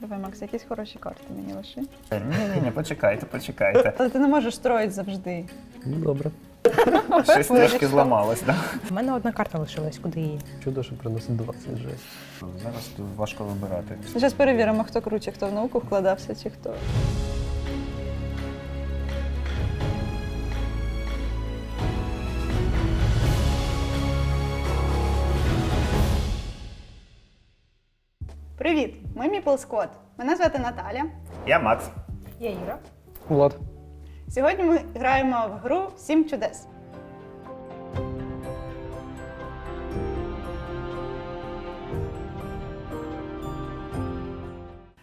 Давай, Макс, якісь хороші карти мені лиши. Ні, почекайте. Але ти не можеш строїти завжди. Ну, добре. Щось трошки зламалось, так? У мене одна карта лишилась, куди її? Чудо, що приносить 20, жесть. Зараз тут важко вибирати. Зараз перевіримо, хто круче, хто в науку вкладався, чи хто. Привіт, ми Meeple Squad. Мене звати Наталя. Я Макс. Я Іра. Влад. Сьогодні ми граємо в гру «Сім чудес».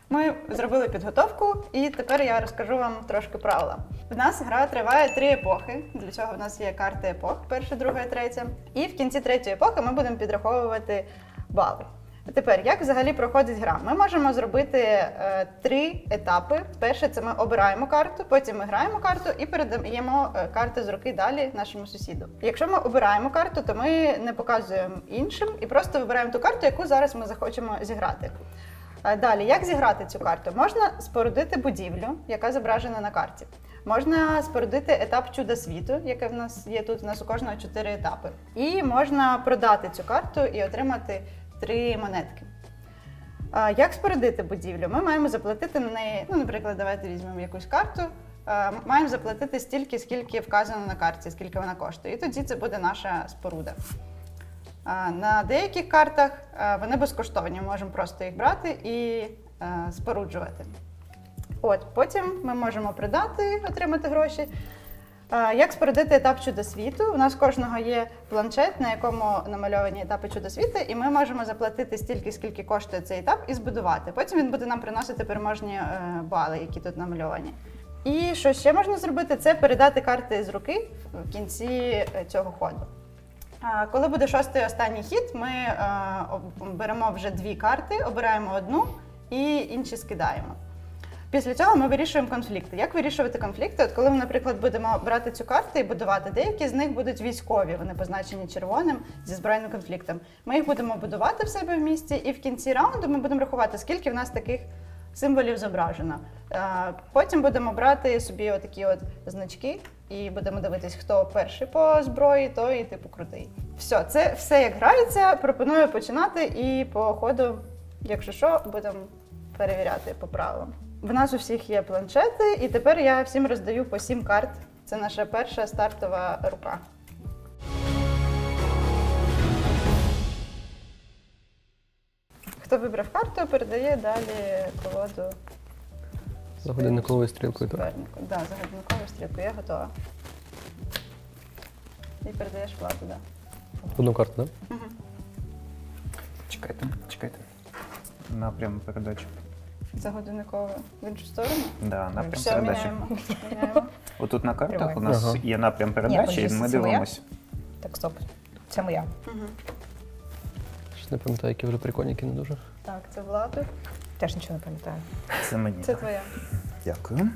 Ми зробили підготовку і тепер я розкажу вам трошки правила. В нас гра триває 3 епохи, для цього в нас є карти епох – перша, друга і третя. І в кінці третьої епохи ми будемо підраховувати бали. Тепер, як взагалі проходить гра? Ми можемо зробити 3 етапи. Перше, це ми обираємо карту, потім ми граємо карту і передаємо карти з руки далі нашому сусіду. Якщо ми обираємо карту, то ми не показуємо іншим і просто вибираємо ту карту, яку зараз ми захочемо зіграти. Далі, як зіграти цю карту? Можна спорудити будівлю, яка зображена на карті. Можна спорудити етап чуда світу, яке в нас є тут, у нас у кожного 4 етапи. І можна продати цю карту і отримати 3 монетки. Як спорудити будівлю? Ми маємо заплатити на неї, ну, наприклад, давайте візьмемо якусь карту, маємо заплатити стільки, скільки вказано на карті, скільки вона коштує, і тоді це буде наша споруда. На деяких картах вони безкоштовні, ми можемо просто їх брати і споруджувати. От, потім ми можемо продати, отримати гроші. Як спорудити етап чудосвіту? У нас кожного є планшет, на якому намальовані етапи чудосвіту, і ми можемо заплатити стільки, скільки коштує цей етап, і збудувати. Потім він буде нам приносити переможні бали, які тут намальовані. І що ще можна зробити? Це передати карти з руки в кінці цього ходу. Коли буде 6-й останній хід, ми беремо вже 2 карти, обираємо одну і інші скидаємо. Після цього ми вирішуємо конфлікти. Як вирішувати конфлікти? От коли ми, наприклад, будемо брати цю карту і будувати, деякі з них будуть військові, вони позначені червоним зі збройним конфліктом. Ми їх будемо будувати в себе в місті, і в кінці раунду ми будемо рахувати, скільки в нас таких символів зображено. Потім будемо брати собі отакі от значки і будемо дивитись, хто перший по зброї, той типу крутий. Все, це все як грається, пропоную починати і по ходу, якщо що, будемо перевіряти по правилам. В нас у всіх є планшети, і тепер я всім роздаю по 7 карт. Це наша перша стартова рука. Хто вибрав карту, передає далі колоду. За годинниковою стрілкою, так? Так, за годинниковою стрілкою. Я готова. І передаєш владу, так. Одну карту, так? Угу. Чекайте. Напряму передачу. За годинникову. В іншу сторону? Так, напрям передачі. Отут на картах у нас є напрям передачі, і ми дивимося. Так, стоп. Це моя. Щось не пам'ятаю, які вже прикольники не дуже. Так, це Владу. Теж нічого не пам'ятаю. Це мені. Це твоя. Дякую.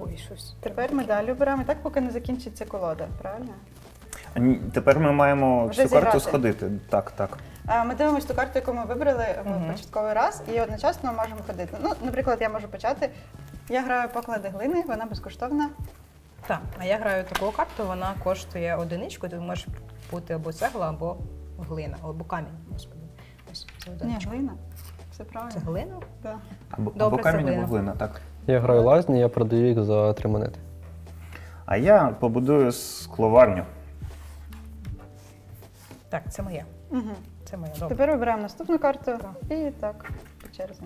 Ой, щось. Тепер ми далі обираємо. І так, поки не закінчиться колода, правильно? Тепер ми маємо цю карту сходити. Так. Ми дивимося ту карту, яку ми вибрали в початковий раз, і одночасно можемо ходити. Ну, наприклад, я можу почати. Я граю поклади глини, вона безкоштовна. Так, а я граю таку карту, вона коштує 1, тут може бути або цегла, або глина, або камінь. Ось, ні, глина. Все правильно. Це глина? Так. Або камінь, або глина, так. Я граю лазні, я продаю їх за 3 монети. А я побудую скловарню. Так, це моє. Це моє, добре. Тепер вибираємо наступну карту і так, по черзі.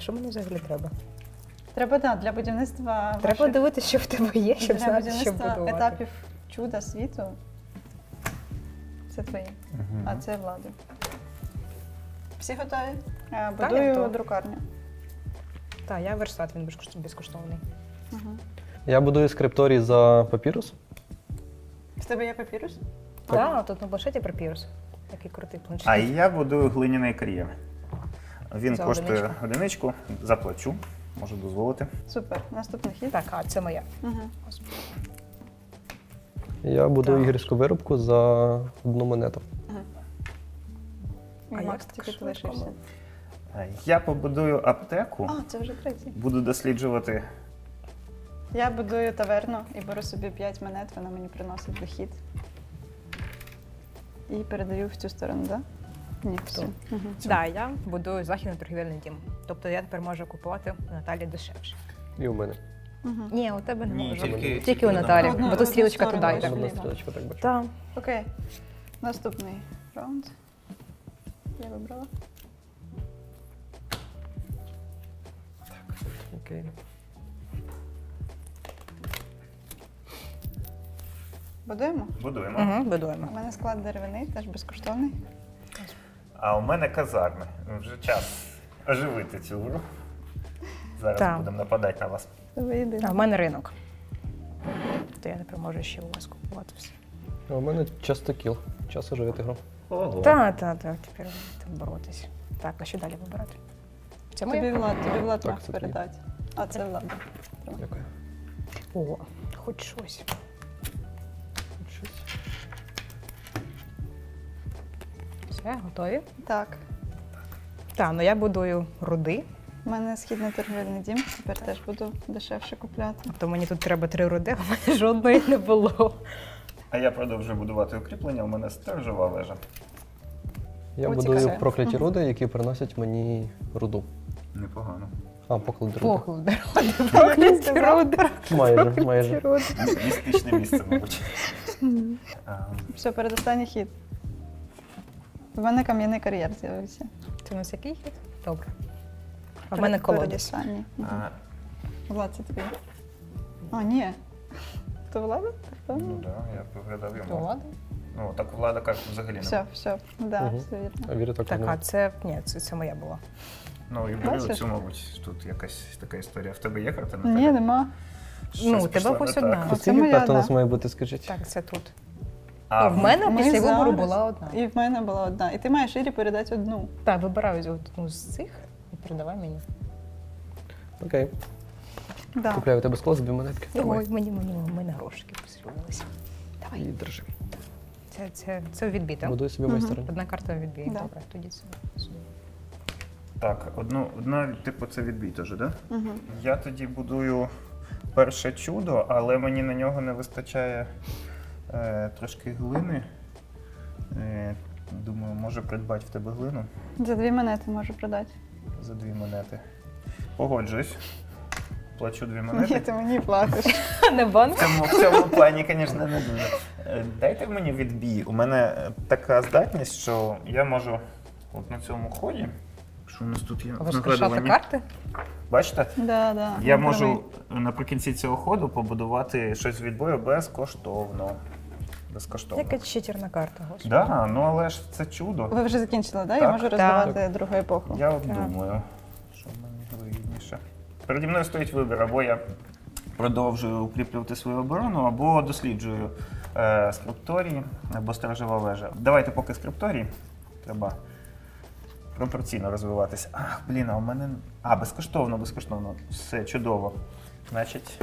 Що мені взагалі треба? Треба, так, для будівництва... Треба дивитися, що в тебе є, щоб знати, що будувати. Для будівництва етапів чуда світу. Це твої, а це Влади. Всі готові? Будую друкарню. Так, я верстат, він безкоштовний. Я будую скрипторій за папірус. В тебе є папірус? Так, тут на планшеті папірус. Такий крутий планшет. А я будую глиняний кар'єр. Він коштує 1, заплачу, можу дозволити. Супер, наступний хід. Так, а це моя. Я будую іграшкову виробку за 1 монету. А як ти лишився? Я побудую аптеку. О, це вже третій. Буду досліджувати. Я будую таверну і беру собі 5 монет, вона мені приносить дохід. І передаю в цю сторону, так? Да? Ні, всю. Угу. Так, я будую західний торгівельний дім. Тобто я тепер можу купувати у Наталі дешевше. І у мене. Угу. Ні, у тебе не можу. Тільки у Наталі, бо тут стрілочка туди йде. Одна стрілочка, так бачу. Так. Окей. Наступний раунд. Я вибрала. Так, окей. Будуємо? Будуємо. Угу, будуємо. У мене склад деревини, теж безкоштовний. А у мене казарми. Вже час оживити цю гру. Зараз будемо нападати на вас. А в мене ринок. То я тепер можу ще у вас купувати все. А у мене частокіл. Час оживити гру. Так, тепер боротись. Так, а що далі вибирати? Це моє? Тобі Влад мав передати. А це Влад. Дякую. О, хоч щось. Все, готові? Так. Так, ну я будую руди. У мене східний торговельний дім, тепер теж буду дешевше купляти. Тобто мені тут треба 3 руди, а в мене жодної не було. А я продовжую будувати укріплення, у мене сторожова вежа. Я будую прокляті руди, які приносять мені руду. Непогано. А, поклад руди. Поклад руди, прокляті руди. Майже, майже. Містичне місце, мабуть. Все, передостанній хід. У мене кам'яний кар'єр з'явився. Це у нас який хід? Добре. А в мене колодязь. Влад, це твій. А, ні. То Влада? Ну так, я поглядав йому. То Влада? Ну, так Влада каже, взагалі не. Все, так, все вірно. Так, а це, ні, це моя була. Ну, і були оцю, мабуть, тут якась така історія. В тебе є карта? Ні, нема. Ну, у тебе ось одна. Це моя, так. Карта у нас має бути, скажіть. Так, це тут. А в мене після вибору була одна. І в мене була одна. І ти маєш Ірі передати одну. Так, вибираю одну з цих і передавай мені. Окей. Купляю у тебе склад, собі монетки. Ой, мені грошики послюбилися. Давай. І держи. Це відбій, так? Будуй собі майстерню. Одна карта відбій. Добре, тоді це. Так, одна, типу, це відбій теж, так? Я тоді будую перше чудо, але мені на нього не вистачає трошки глини. Думаю, можу придбати в тебе глину. За 2 монети можу продати. За 2 монети. Погоджуюсь. Плачу 2 монети. Ні, ти мені платиш. Не банк. В цьому плані, звісно, не дуже. Дайте мені відбій. У мене така здатність, що я можу от на цьому ході. Що у нас тут є? Воскрешати карти? Бачите? Да. Я можу наприкінці цього ходу побудувати щось від бою безкоштовно. Яка читерна карта, господи. Так, ну але ж це чудо. Ви вже закінчили, так? Я можу роздавати другу епоху. Я от думаю, що мені вигідніше. Переді мною стоїть вибір, або я продовжую укріплювати свою оборону, або досліджую скрипторії, або сторожова вежа. Давайте поки скрипторії треба пропорційно розвиватися. Ах, блін, а у мене... А, безкоштовно. Все, чудово. Значить,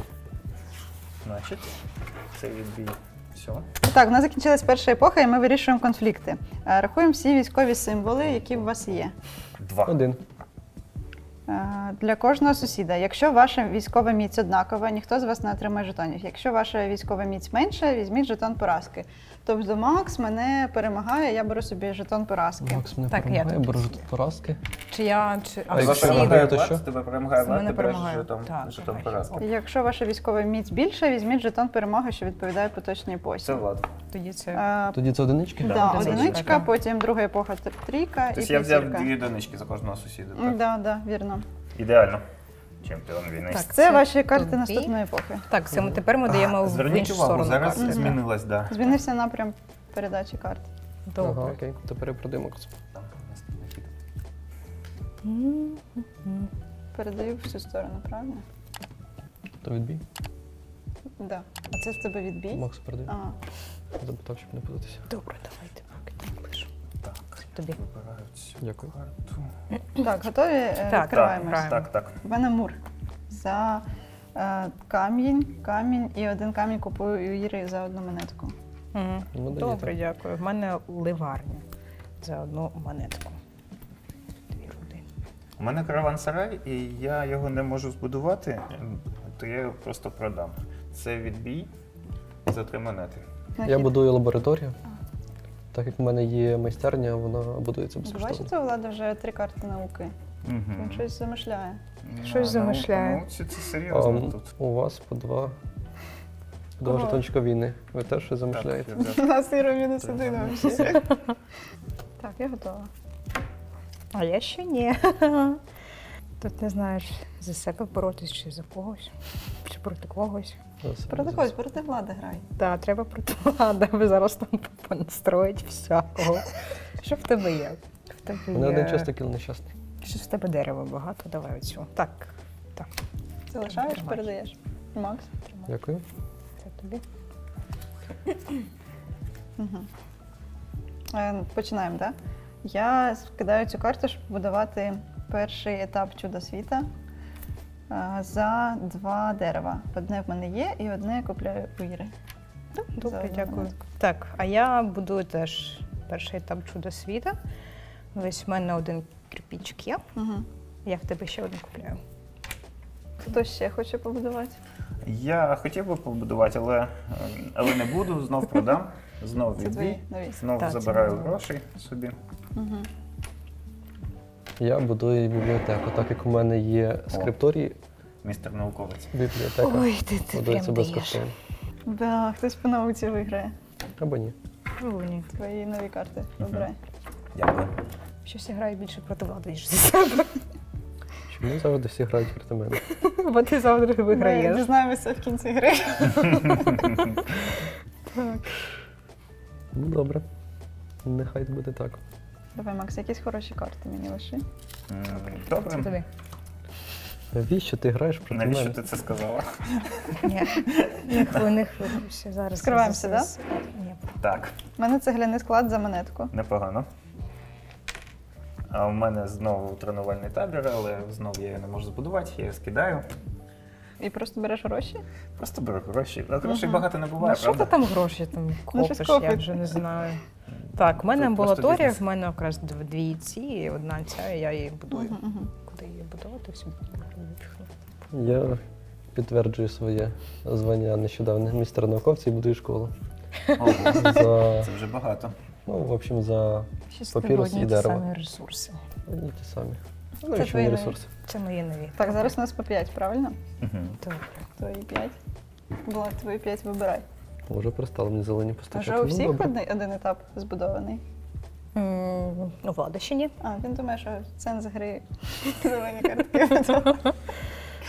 це відбій. Все. Так, у нас закінчилась перша епоха, і ми вирішуємо конфлікти. Рахуємо всі військові символи, які у вас є. 2. 1. Для кожного сусіда. Якщо ваша військова міць однакова, ніхто з вас не отримає жетонів. Якщо ваша військова міць менша, візьміть жетон поразки. Тобто Макс мене перемагає, я беру собі жетон поразки. Макс мене перемагає, я беру жетон поразки. Чи я, чи... А якщо перемагає, то що? Тебе перемагає Влад, ти береш жетон поразки. Якщо ваша військова міць більша, візьміть жетон перемоги, що відповідає поточній епосі. Це Влад. Тоді це одинички? Так, одиничка, потім друга епоха – 3-ка і 5-ка. Тобто я взяв 2 одинички за кожного сусіда, так? Так, вірно. Ідеально. Чемпіон війни. Так, це ваші карти наступної епохи. Так, це ми тепер даємо в іншу сторону. Зверніть увагу, зараз змінилось, так. Змінився напрям передачі карт. Добре. Окей, тепер передаємо Максу. Передаю всю сторону, правильно? То відбій? Так. А це з тебе відбій? Максу передаю. Запитав, щоб не податися. Добре, давайте. Тобі. Дякую. Так, готові? Відкриваємось. Так. У мене мур. За камінь і один камінь купую у Іри за 1 монетку. Добре, дякую. В мене ливарня за 1 монетку. 2 руди. У мене караван-сарай, і я його не можу збудувати, то я його просто продам. Це відбій за 3 монети. Я будую лабораторію. Так як в мене є майстерня, вона будується безкоштовно. Бачите, у Влада вже 3 карти науки. Він щось замишляє. Щось замишляє. Це серйозно тут. У вас по 2 жетончика війни. Ви теж щось замишляєте? У нас Іра -1 взагалі. Так, я готова. А я ще ні. Тут не знаєш, за себе боротись, чи за когось, чи проти когось. Проти когось, проти влади грай. Так, треба проти влади, ви зараз там понастроїть всякого. Що в тебе є? Мене один частик, але нещасний. Щось в тебе дерева багато, давай оцю. Так, так. Залишаєш, передаєш. Макс, тримай. Дякую. Це тобі. Починаємо, так? Я скидаю цю карту, щоб будувати перший етап чуда світа за 2 дерева. Одне в мене є і одне я купляю у Іри. Добре, дякую. Так, а я будую теж перший етап чуда світа. Ось в мене 1 кирпичик є. Я в тебе ще 1 купляю. Хто ще хоче побудувати? Я хотів би побудувати, але не буду, знов продам, знов відбій, знов забираю гроші собі. Я будую бібліотеку, так як у мене є скрипторій. Містер науковець. Бібліотека будується безкоштовно. Да, хтось по науці виграє. Або ні. Або ні. Твої нові карти обирай. Дякую. Щось я граю більше проти влади, ніж за себе. Чому завжди всі грають проти мене? Бо ти завжди виграєш. Ми дізнаємося в кінці гри. Ну добре, нехай буде так. Давай, Макс, якісь хороші карти мені лиши. Добре. Навіщо ти граєш проти мене? Навіщо ти це сказала? Ні, не хвилюйся зараз. Скриваємося, так? Ні. Так. У мене цегляний склад за монетку. Непогано. А у мене знову тренувальний табір, але знову я його не можу збудувати, я його скидаю. І просто береш гроші? Просто беру гроші. Грошей багато не буває, правда? Що ти там гроші копиш, я вже не знаю. Так, в мене амбулаторія, в мене якраз 2 ці, і 1 ця, і я її будую. Куди її будувати? Я підтверджую своє звання нещодавно містера науковця і будую школу. Це вже багато. Ну, в общем, за папірус і дерево. Ті самі ресурси. Одні ті самі. Ну, ще не ресурси. Це мої нові. Так, зараз у нас по 5, правильно? Добре. Твої 5. Влад, твої 5 вибирай. Вже перестали мені зелені постачати. Вже у всіх один етап збудований? У Влада ще ні. А, він думає, що сенс гри зелені картки витратили.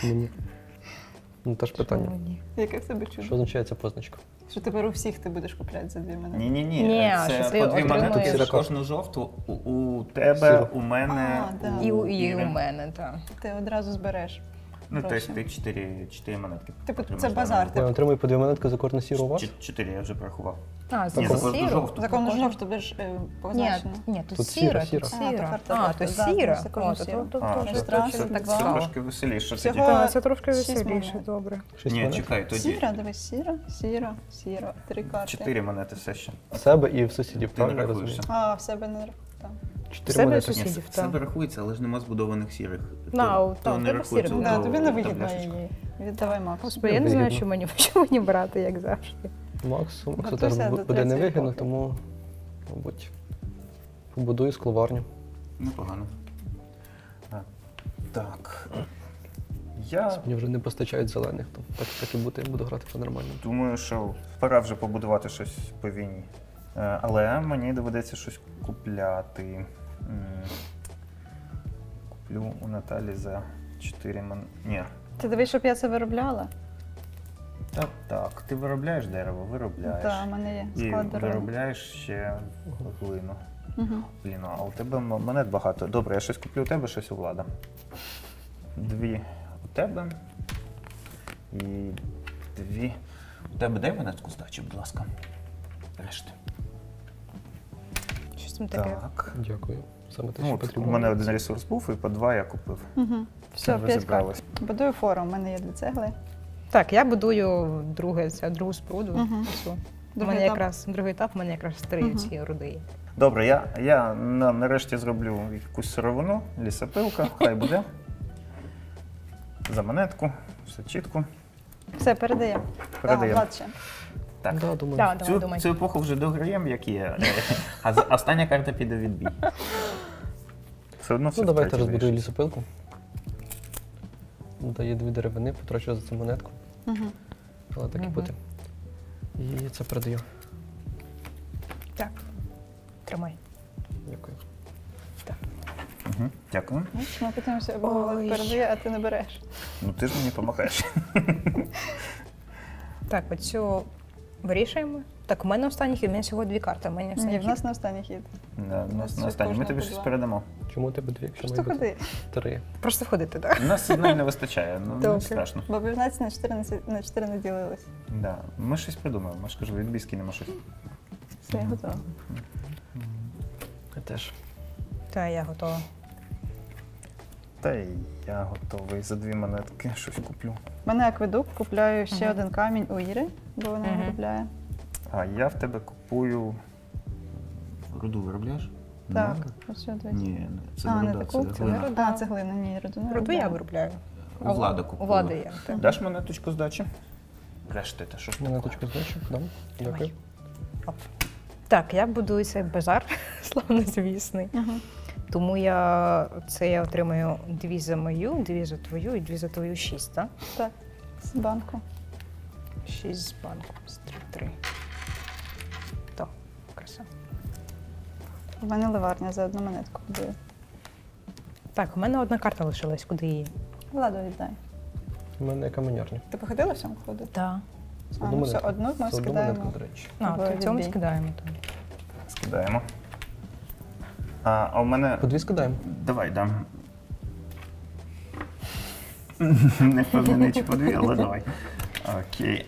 Мені. Ну, теж питання. Яке в тебе чудо? Що означає ця позначка? Що тепер у всіх ти будеш купляти за 2 монети? Ні-ні-ні, це по 2 монети, кожну жовту у тебе, у мене, у Іри. І у мене, так. Ти одразу збереш. Ну, тобто ти 4 монетки. Це базар. Я отримую по 2 монетки за кожну сіру у вас? 4, я вже порахував. А, за кожну жовту. За кожну жовту буде ж позначено. Ні, тут сіра. А, то сіра. Це трошки веселіше. Це трошки веселіше, добре. Ні, чекай, тоді. Сіра, дивись, сіра, сіра, сіра. 3 карти. 4 монети все ще. В себе і в сусідів, правильно розумієш? А, в себе не рахуєш, так. В себе сусідів, так. В себе рахується, але ж нема збудованих сірих. То не рахується. Тобі не вигідно її. Віддавай Максу. Господи, я не знаю, що мені брати, як завжди. Максу теж буде не вигідно, тому, мабуть, побудую скловарню. Непогано. Так. Мені вже не постачають зелених, так і бути, буду грати по-нормальному. Думаю, що пора вже побудувати щось по війні. Але мені доведеться щось купляти. Куплю у Наталі за 4 монети. Ти дивись, щоб я це виробляла? Так, ти виробляєш дерево, виробляєш. Так, в мене є склад дерева. І виробляєш ще глину. Глину, а у тебе монет багато. Добре, я щось куплю у тебе, щось у Влада. 2 у тебе і 2. У тебе дай монетку здачі, будь ласка. Решти. Щось там таке. Так. Дякую. Саме те, що потрібно. У мене 1 ресурс був і по 2 я купив. Все, 5 карт. Будую форум, у мене є 2 цегли. Так, я будую другу споруду. Другий етап в мене якраз три цієї орудії. Добре, я нарешті зроблю якусь сировину, лісопилка, хай буде. За монетку, все чітко. Все, передаємо. Передаємо. Так, цю епоху вже дограємо, як є. А остання карта піде в відбій. Все одно все втрачу. Ну, давайте розбудую лісопилку. Даю дві деревини, потрачу за цю монетку. Але так і буде. І це передаю. Так. Тримай. Дякую. Так. Дякую. Ми питаємося, бо Олег передає, а ти не береш. Ну ти ж мені допомагаєш. Так, оцю вирішуємо. Так, у мене останніх є, у мене всього дві карти. І в нас на останніх є. Ми тобі щось передамо. Чому у тебе дві? Просто ходи. Три. Просто ходити, так. У нас одної не вистачає, ну не страшно. Бо 15 на 4 не ділились. Так, ми щось придумаємо, ми ж кажу, відбій скинемо щось. Все, я готова. Я теж. Та я готова. Та й я готовий, за дві монетки щось куплю. В мене акведук, купляю ще один камінь у Іри, бо вона його купляє. А я в тебе купую... Руду виробляєш? Так, ось що дивіться. Ні, це не руда, це глина. А, це глина, ні, руду не виробляю. Руду я виробляю. У Влади купую. У Влади я. Даш монеточку здачі? Решти, та що ж таке? Монеточку здачі, дам. Дякую. Так, я будую цей базар, славно звісний. Тому я отримаю дві за мою, дві за твою і дві за твою шість, так? Так, з банку. Шість з банку, з три. Так, краса. У мене ливарня за одну монетку. Так, у мене одна карта лишилась, куди її? Владу віддай. У мене каменярня. Ти походила в цьому ходу? Так. Одну ми скидаємо. А, в цьому скидаємо. Скидаємо. А у мене... По дві скидаємо. Давай, да. Не впевнений, чи по дві, але давай. Окей.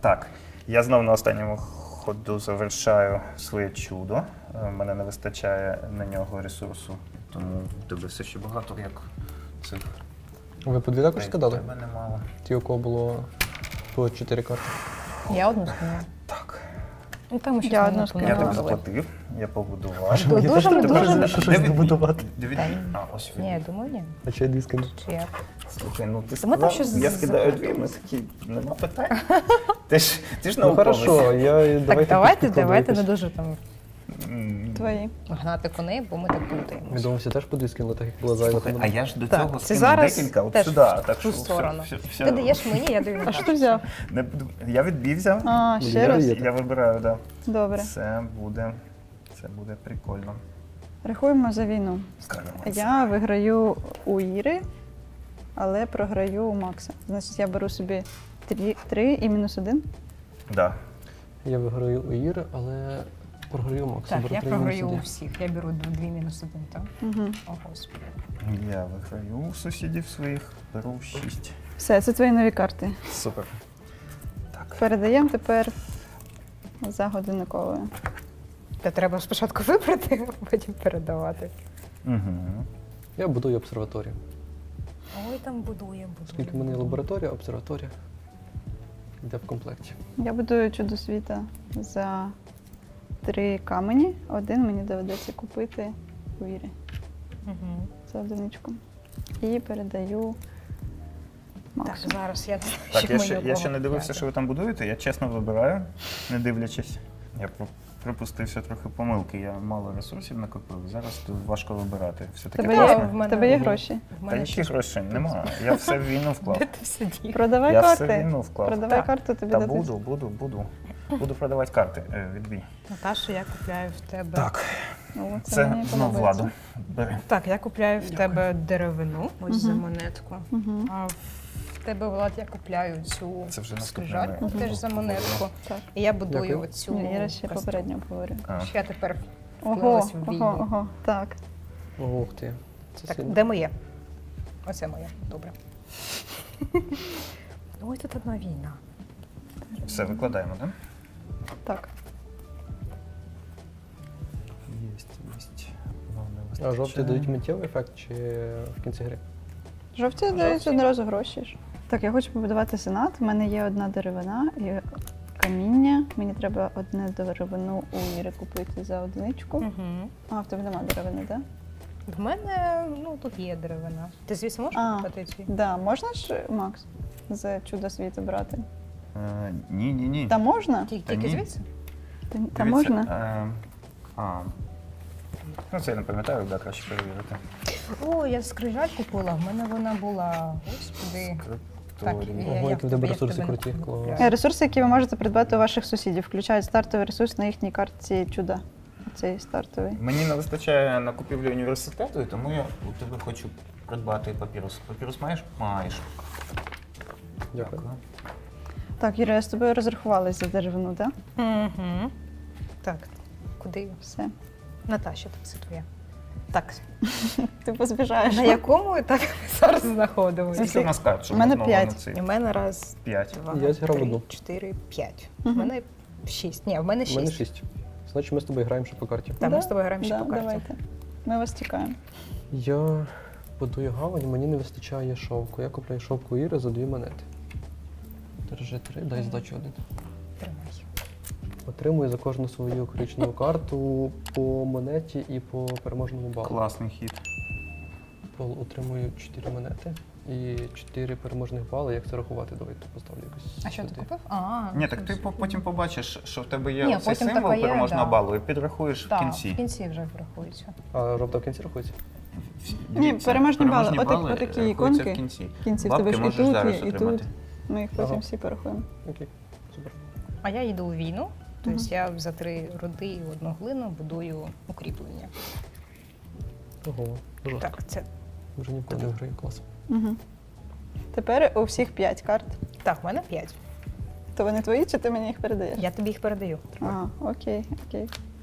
Так, я знову на останньому ходу завершаю своє чудо. У мене не вистачає на нього ресурсу. Тому в тебе все ще багато, як цифр. Ви по дві також скидали? У мене мало. Ті, у кого було по 4 карти. Я одну скинула. Так. Я одну скинула. Я так заплатив, я побудував. Дуже-дуже. Що щось добудувати? Ось він. Ні, думаю, ні. А чи я дві скину? Слухай, ну ти сказав, я скидаю дві, ми такі, нема питань. Ти ж науковець. Ну, хорошо. Так, давайте не дуже там... Твої. Гнати коней, бо ми так плутаємо. Я думав, всі теж по дві скинули, так як було зайве. А я ж до цього скину декілька, от сюди. Так що все. Ти даєш мені, я даю. А що ти взяв? Я відбій взяв. А, ще раз? Я вибираю, так. Добре. Це буде прикольно. Рахуємо за війну. Я виграю у Іри, але програю у Макса. Значить, я беру собі 3 і мінус 1? Так. Я виграю у Іри, але... Програю Макса. Так, я програю у всіх. Я беру 2 мінус 1, так? О, Господи. Я виграю у сусідів своїх, беру 6. Все, це твої нові карти. Супер. Передаємо тепер за годинниковою. Та треба спочатку вибрати, а потім передавати. Я будую обсерваторію. Ой, там будую. Скільки в мене є лабораторія, обсерваторія йде в комплекті. Я будую чудо світа за... 3 камені, один мені доведеться купити у Іри за одиничку. І передаю Максу. Так, я ще не дивився, що ви там будуєте, я чесно вибираю, не дивлячись. Я припустився трохи помилки, я мало ресурсів накопив, зараз тут важко вибирати. Тебе є гроші? Та які гроші? Нема, я все в війну вклав. Де ти все діє? Продавай карти. Я все в війну вклав. Продавай карту, тобі дадуть. Та буду. Буду продавати карти, відбій. Наташа, я купляю в тебе... Так, це знову Владу. Так, я купляю в тебе деревину, ось за монетку. А в тебе, Влад, я купляю цю скрижальку, теж за монетку. І я будую оцю... Я ще попередньо говорю. Я тепер вклалась в війну. Ого, так. Ого, ти. Де моє? Оце моє, добре. Ось тут одна війна. Все, викладаємо, так? Так. Єсть. А жовті дають миттєвий ефект чи в кінці гри? Жовті дають одразу гроші. Так, я хочу побудувати сенат. У мене є одна деревина і каміння. Мені треба одне деревину у Іри купити за одиничку. Угу. А в тебе немає деревини, так? В мене, ну, тут є деревина. Ти, звісно, можеш купити? Так, да. Можна ж, Макс, за чудо світу брати? Ні. Та можна? Тільки звідси? Та можна? Ну, це я не пам'ятаю, куди краще перевірити. О, я скрижаль купила, в мене вона була. Господи. Так, ого, які в тебе ресурси круті. Ресурси, які ви можете придбати у ваших сусідів, включають стартовий ресурс на їхній картці чуда. Цей стартовий. Мені не вистачає на купівлю університету, і тому я у тебе хочу придбати папірус. Папірус маєш? Маєш. Дякую. Так, Іра, я з тобою розрахувалася за деревину, так? Угу. Так, куди? Все. Наташа, так все твоє. Так. Ти позбіжаєш. На якому етапі ми зараз знаходимося? У мене 5. У мене раз, 2, 3, 4, 5. У мене 6. Ні, в мене 6. У мене 6. Значить, ми з тобою граємо ще по карті. Так, ми з тобою граємо ще по карті. Давайте. Ми вас тікаємо. Я будую гавань, мені не вистачає шовку. Я купляю шовку Іри за 2 монети. Держи 3, дай здачу 1. Тримай. Отримую за кожну свою коричневу карту по монеті і по переможному балу. Класний хід. Отримую 4 монети і 4 переможних бали. Як це рахувати? Давай тут поставлю якось. А що ти купив? Ні, так ти потім побачиш, що в тебе є цей символ переможного балу і підрахуєш в кінці. Так, в кінці вже рахується. А робто в кінці рахується? Ні, переможні бали. Отакі іконки. В кінці в тебе ж і тут, і тут. Ми їх потім всі порахуємо. Окей, супер. А я йду у війну. Тобто я за 3 руди і 1 глину будую укріплення. Ого, жорстко. Так, це... Вже ніколи не грає, клас. Угу. Тепер у всіх 5 карт. Так, в мене 5. То вони твої, чи ти мені їх передаєш? Я тобі їх передаю. Окей.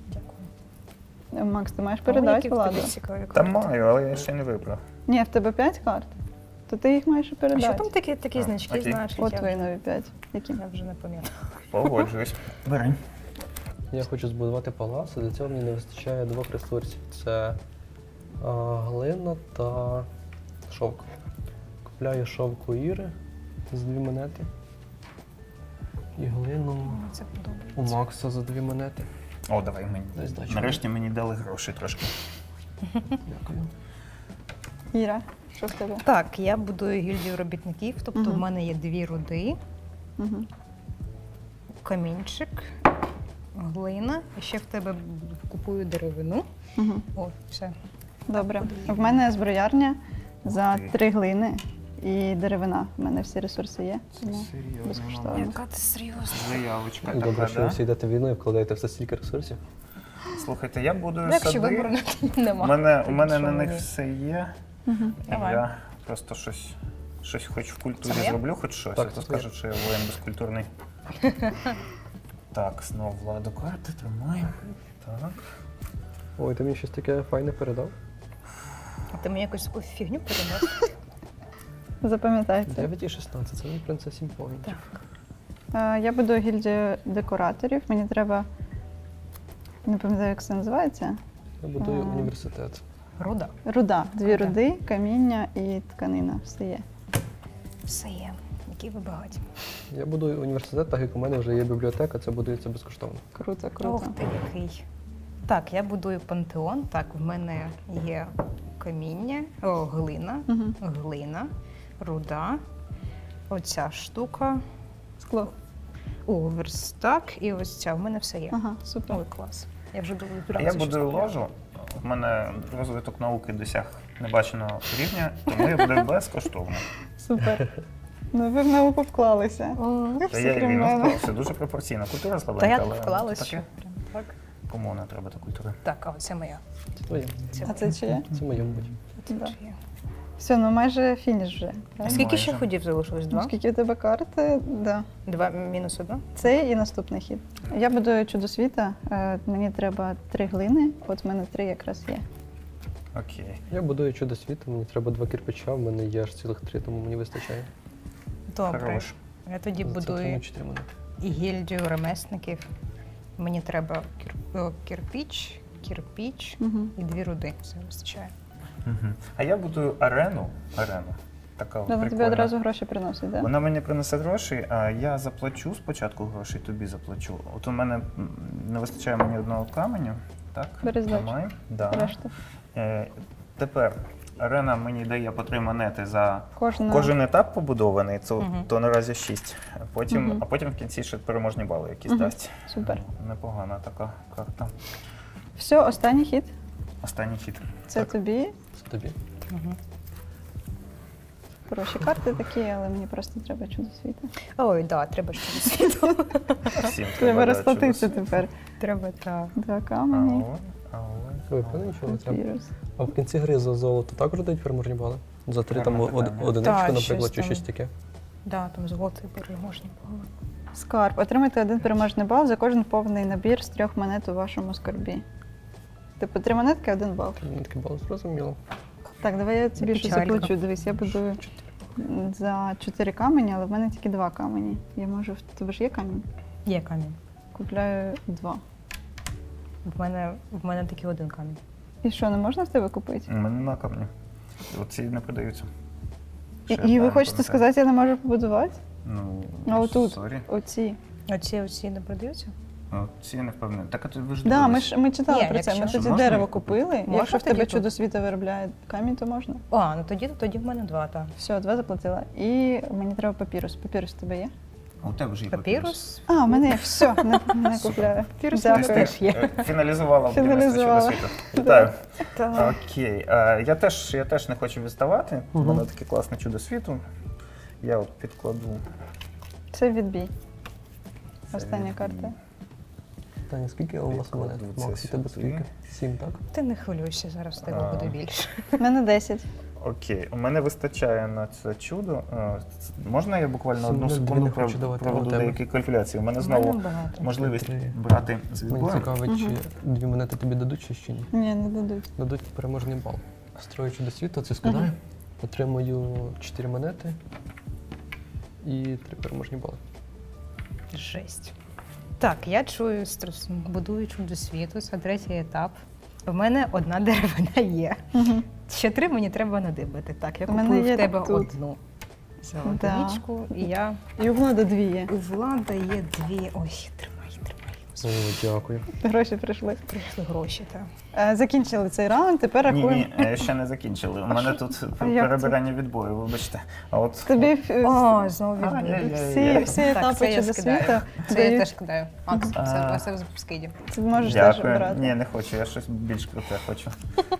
Дякую. Макс, ти маєш передати владу? Та маю, але я ще не вибрав. Ні, в тебе 5 карт, то ти їх маєш передати. А що там такі значки, знаєш? От твої нові 5. Які? Я вже не пам'ятаю. Погоджуюсь. Бери. Я хочу збудувати палац, і для цього мені не вистачає 2 ресурсів. Це глина та шовк. Купляю шовку Іри за 2 монети. І глину у Макса за 2 монети. О, давай мені. Нарешті мені дали гроші трошки. Дякую. Іра, що з тебе? Так, я будую гільдію робітників, тобто в мене є 2 руди. Камінчик, глина, і ще в тебе купую деревину. О, все. Добре. В мене зброярня за 3 глини і деревина. У мене всі ресурси є. Серйозно. Яка ти серйозна. Заявочка така, так? Якщо ви всі йдете в війну і вкладаєте все стільки ресурсів. Слухайте, я будую сади. У мене на них все є. Я просто щось хоч в культурі зроблю, хоч щось. А то скажуть, що я воїн безкультурний. Так, знову Владу карти тримаємо. Так. Ой, ти мені щось таке файне передав. А ти мені якусь фігню передав. Запам'ятайте. 9 і 16, це мій принцес 7 поінтів. Я буду гільдію декораторів, мені треба... Не пам'ятаю, як це називається. Я будую університет. Руда. Руда. 2 руди, каміння і тканина. Все є. Все є. Які ви багаті. Я будую університет, так як у мене вже є бібліотека, це будується безкоштовно. Круто, круто. Ох ти який. Так, я будую пантеон. Так, в мене є каміння, глина, руда, оця штука. Скло. О, верстак і ось ця. В мене все є. Ага, супер. Ой, клас. Я вже добре. Я будую ложу. В мене розвиток науки досяг небаченого рівня, тому я буду безкоштовно. Супер. Ну, ви в науку вклалися. Та я і війну вклалася. Дуже пропорційна. Культура слабенька, але... Та я тут вклалася. Кому вона треба, та культура? Так, а оце моя. Це твоя. А це чия? Це моя, мабуть. А це чия? Все, ну майже фініш вже. А скільки ще ходів залишилось? 2? Скільки в тебе карти? 2 мінус 1? Це і наступний хід. Я будую чудо світа. Мені треба 3 глини. От в мене 3 якраз є. Окей. Я будую чудо світа. Мені треба 2 кирпича. В мене є аж цілих 3, тому мені вистачає. Добре. Я тоді будую і гільдію ремесників. Мені треба кирпіч і 2 руди. Все вистачає. А я будую арену така прикольна. Тобі одразу гроші приносить, так? Вона мені принесе гроші, а я заплачу спочатку гроші, тобі заплачу. От у мене не вистачає мені одного каменю, так? Березначу, решта. Тепер Арена мені дає по 3 монети за кожен етап побудований, то наразі 6, а потім в кінці ще переможні бали якісь дасть. Супер. Непогана така карта. Все, останній хід. Останній хід. Це тобі. Це тобі. Хороші карти такі, але мені просто треба чудо світу. Ой, так, треба чудо світу. Треба розплатитися тепер. Треба, так. Два камені. Випевнені, чого треба. А в кінці гри за золото також дають переможні бали? За 3 одиничку, наприклад, чи щось таке? Так, там золото і переможні бали. Скарб. Отримайте 1 переможний бал за кожен повний набір з 3 монет у вашому скарбі. Типу 3 монетки, 1 бал. 3 монетки, бал, зрозуміло. Так, давай я тобі щось заплачу. Дивись, я буду за 4 камені, але в мене тільки 2 камені. Я можу... В тебе ж є камінь? Є камінь. Купляю 2. В мене тільки 1 камінь. І що, не можна в тебе купити? У мене нема камня. Оці не продаються. І ви хочете сказати, я не можу побудувати? Ну, сорі. Оці не продаються? Ці я не впевнений. Так, а тут ви ж дивились? Так, ми читали про це. Ми тоді дерево купили. Якщо в тебе чудо світу виробляє камінь, то можна. А, ну тоді в мене 2, так. Все, 2 заплатила. І мені треба папірус. Папірус в тебе є? У тебе ж є папірус. А, у мене є. Все, не купляю. Папірус теж є. Фіналізувала будівництво чудо світу. Вітаю. Окей. Я теж не хочу відставати. У мене таке класне чудо світу. Я от підкладу. Це відбій. Остання карта. Таня, скільки у вас монет? Макс, у тебе скільки? 7, так? Ти не хвилюйся, зараз в тебе буде більше. У мене 10. Окей, у мене вистачає на це чудо. Можна я буквально 1 секунду проведу деякі калькуляції? У мене знову можливість брати з відбору. Мені цікаво, чи 2 монети тобі дадуть, чи ні? Ні, не дадуть. Дадуть переможний бал. Строю чудо світу, це складаю, отримую 4 монети і 3 переможні бали. Жесть. Так, я чую, будую чудо світу, це 3-й етап. У мене 1 деревина є. Ще 3 мені треба надибати. Так, я купую в тебе 1 за одиничку. І у Влада 2 є. У Влада є 2. Ой, тримай. О, дякую. Гроші прийшли. Прийшли гроші, так. Закінчили цей раунд, тепер рахуємо. Ні, ще не закінчили. У мене тут перебирання відбою, вибачте. Тобі... О, знову відбою. Всі етапи чудо світу. Це я теж кидаю. Макс, це в скиді. Ти можеш теж обирати. Ні, не хочу, я щось більш круте хочу.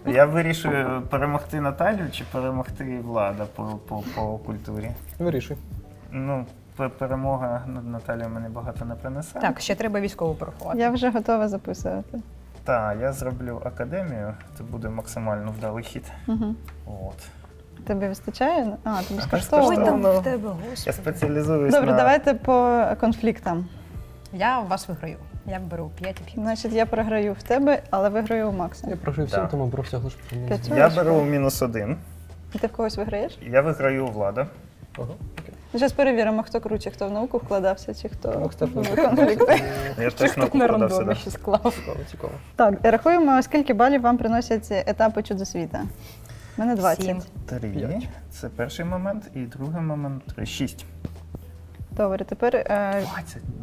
Я вирішую перемогти Наталю чи перемогти Влада по культурі. Вирішуй. Ну... Перемога Наталії мені багато не принесе. Так, ще треба військову порахувати. Я вже готова записувати. Так, я зроблю академію. Це буде максимально вдалий хід. Тобі вистачає? А, тобі скоштовно. Я спеціалізуюсь на... Добре, давайте по конфліктам. Я у вас виграю. Я беру 5 і 5. Значить, я програю в тебе, але виграю у Макса. Я програю всім, тому беру всього ж про мінус. Я беру -1. І ти в когось виграєш? Я виграю у Влада. Ого, окей. Зараз перевіримо, хто круче, хто в науку вкладався, чи хто в конфлікти. Чи хто на рандомі ще склав. Цікаво. Так, рахуємо, скільки балів вам приносять етапи чудосвіта. У мене 20. 3. Це перший момент. І другий момент 6. Добре, тепер... 20.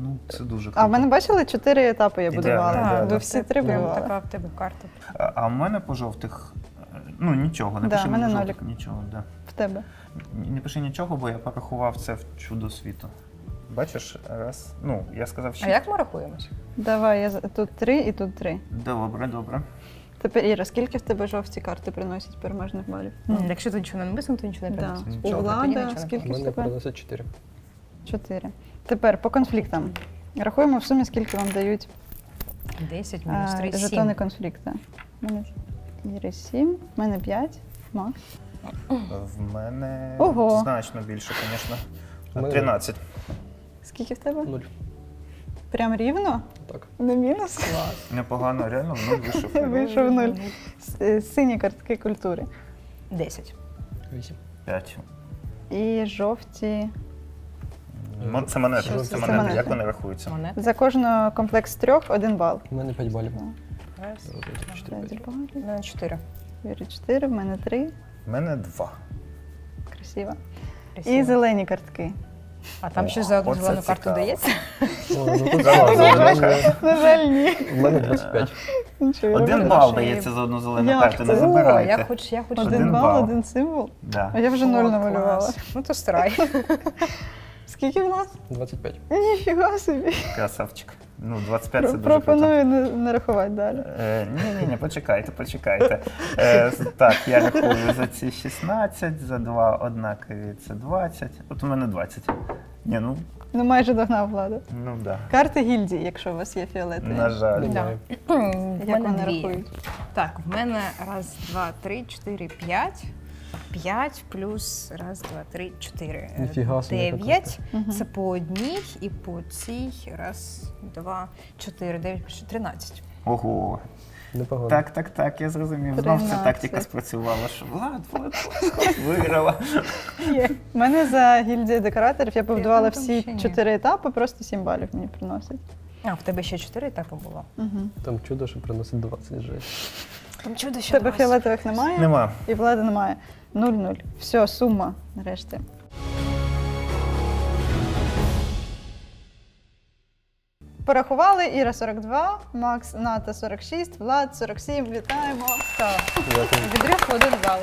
Ну, це дуже круто. А в мене, бачили, 4 етапи я будувала. Ви всі 3 будували. Така в тебе карта. А в мене по жовтих... Ну, нічого. Да, в мене нолік. Нічого, да. В тебе? Не пиши нічого, бо я порахував це в чудо світу. Бачиш, раз, ну, я сказав 6. А як ми рахуємось? Давай, тут 3 і тут 3. Добре, добре. Тепер, Іра, скільки в тебе жовті карти приносять переможних балів? Якщо тут нічого не написано, то нічого не приносить. У Влада скільки в тебе? У мене приносить 4. 4. Тепер, по конфліктам. Рахуємо в сумі, скільки вам дають 10 мінус 3, 7. Жетони конфлікту. Іри 7, в мене 5, Макс. В мене значно більше, звісно. 13. Скільки в тебе? 0. Прям рівно? Так. Не мінус? Клас. Непогано, реально в 0 вийшов. Вийшов в 0. Сині картки культури. 10. 8. 5. І жовті... Це монети. Як вони рахуються? За кожного комплекс 3 – 1 бал. У мене 5 балів. Раз, два, 4. У мене 4, в мене 3. У мене 2. красиво. І зелені картки. А там ще за одну зелену карту дається? На жаль, ні. У мене 25. Один бал дається за одну зелену карту, не забирайте. Один бал, один символ? А я вже 0 намалювала. Ну то старай. Скільки в нас? 25. Ніфіга собі. Красавчик. Ну, 25 – це дуже круто. Пропоную не рахувати далі. Ні, почекайте, почекайте. Так, я рахую за ці 16, за 2 однакові – це 20. От у мене 20. Ні, ну… Ну, майже догнав Влада. Ну, так. Карти гільдії, якщо у вас є фіолетові. На жаль. Як вони рахують? Так, в мене 1, 2, 3, 4, 5. 5 плюс 1, 2, 3, 4, 9. Це по одній і по цій 1, 2, 4, 9, 13. Ого. Так, так, так, я зрозумів. Знову ця тактика спрацювала, що Влад виграла. У мене за гільдію декораторів я побудувала всі 4 етапи, просто 7 балів мені приносять. А, в тебе ще 4 етапи було? Там чудо, що приносить 20 життя. В тебе фіолетових немає? Нема. І Влади немає. 0-0. Все, сума нарешті. Порахували. Іра – 42, Макс, Ната – 46, Влад – 47. Вітаємо! Відрив 1 бал.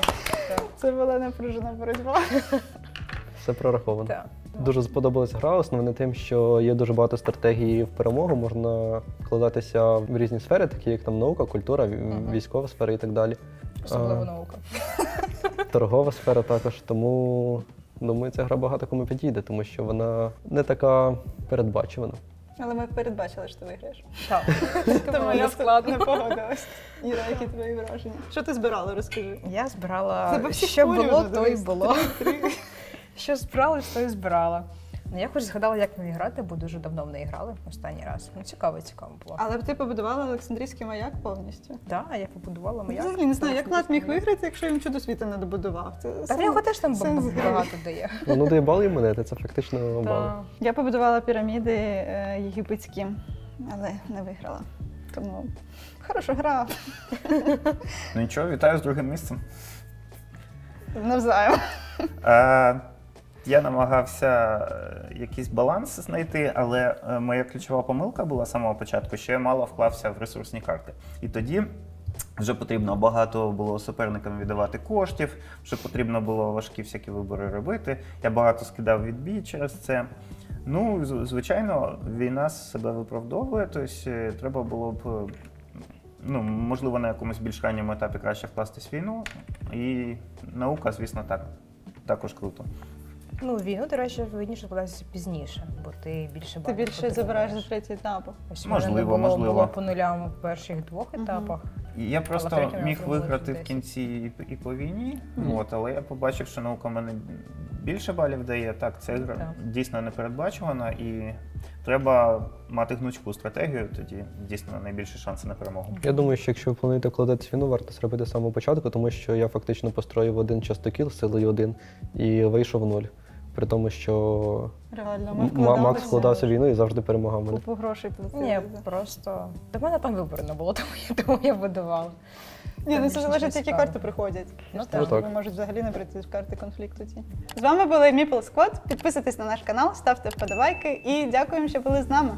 Це була напружена боротьба. Все прораховано. Дуже сподобалася гра, основне тим, що є дуже багато стратегій в перемогу, можна вкладатися в різні сфери, такі як там наука, культура, військова сфера і так далі. Особливо наука. Торгова сфера також, тому, думаю, ця гра багато кому підійде, тому що вона не така передбачувана. Але ми передбачили, що ти виграєш. Так. Тому я складно погодилась. Іра, які твої враження? Що ти збирала, розкажи. Я збирала, що було, то і було. Що збиралась, то і збирала. Я хоч згадала, як ми грати, бо дуже давно в неї грали останній раз. Ну, цікаво було. Але ти побудувала Олександрійський маяк повністю? Так, я побудувала маяк. Взагалі не знаю, як Влад міг виграти, якщо їм чудо світу не добудував. Так його теж там багато дає. Ну, дає бали і монети, це фактично бали. Я побудувала піраміди єгипетські, але не виграла. Тому хороша гра. Ну нічого, вітаю з другим місцем. Навзаєм. Я намагався якийсь баланс знайти, але моя ключова помилка була з самого початку, що я мало вклався в ресурсні карти. І тоді вже потрібно багато було суперникам віддавати коштів, вже потрібно було важкі всякі вибори робити. Я багато скидав відбій через це. Ну, звичайно, війна себе виправдовує, тобто треба було б, ну, можливо, на якомусь більш ранньому етапі краще вкластись в війну. І наука, звісно, також круто. Ну, війну, до речі, видніше вкладатися пізніше, бо ти більше багато. Ти більше забираєш за третій етап. Можливо, можливо. Було по нулям в перших 2 етапах. Я просто міг виграти в кінці і по війні, але я побачив, що наука мене більше балів дає. Так, це дійсно непередбачувано і треба мати гнучку стратегію, тоді дійсно найбільші шанси на перемогу. Я думаю, що якщо ви плануєте вкладатись в війну, варто зробити з самого початку, тому що я фактично построїв 1 частокіл з силою 1 і вийшов 0. При тому, що Макс вкладався в війну і завжди перемагав мене. Купу грошей платили. Ні, просто… До мене там вибору не було, тому я будувала. Ні, не залежить, які карти приходять. Ну так. Вони можуть взагалі не прийти в карти конфлікту ці. З вами були Meeple Squad. Підписуйтесь на наш канал, ставте вподобайки і дякуємо, що були з нами.